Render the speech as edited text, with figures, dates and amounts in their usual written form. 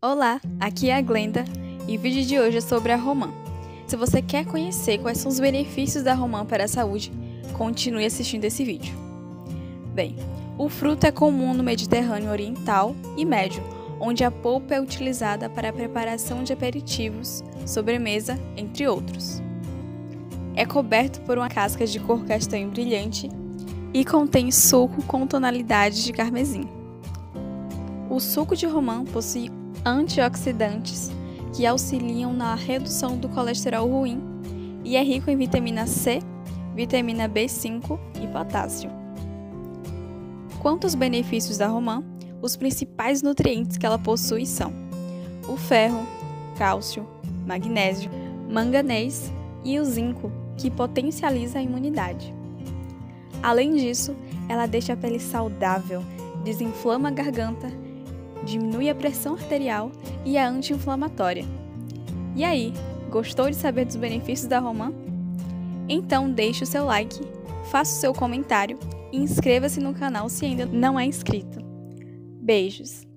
Olá, aqui é a Glenda e o vídeo de hoje é sobre a Romã. Se você quer conhecer quais são os benefícios da romã para a saúde, continue assistindo esse vídeo. Bem, o fruto é comum no Mediterrâneo Oriental e Médio, onde a polpa é utilizada para a preparação de aperitivos, sobremesa, entre outros. É coberto por uma casca de cor castanho brilhante e contém suco com tonalidade de carmesim. O suco de romã possui antioxidantes que auxiliam na redução do colesterol ruim e é rico em vitamina C, vitamina B5 e potássio. Quanto aos benefícios da romã, os principais nutrientes que ela possui são o ferro, cálcio, magnésio, manganês e o zinco, que potencializa a imunidade. Além disso, ela deixa a pele saudável, desinflama a garganta, diminui a pressão arterial e é anti-inflamatória. E aí, gostou de saber dos benefícios da romã? Então deixe o seu like, faça o seu comentário e inscreva-se no canal se ainda não é inscrito. Beijos!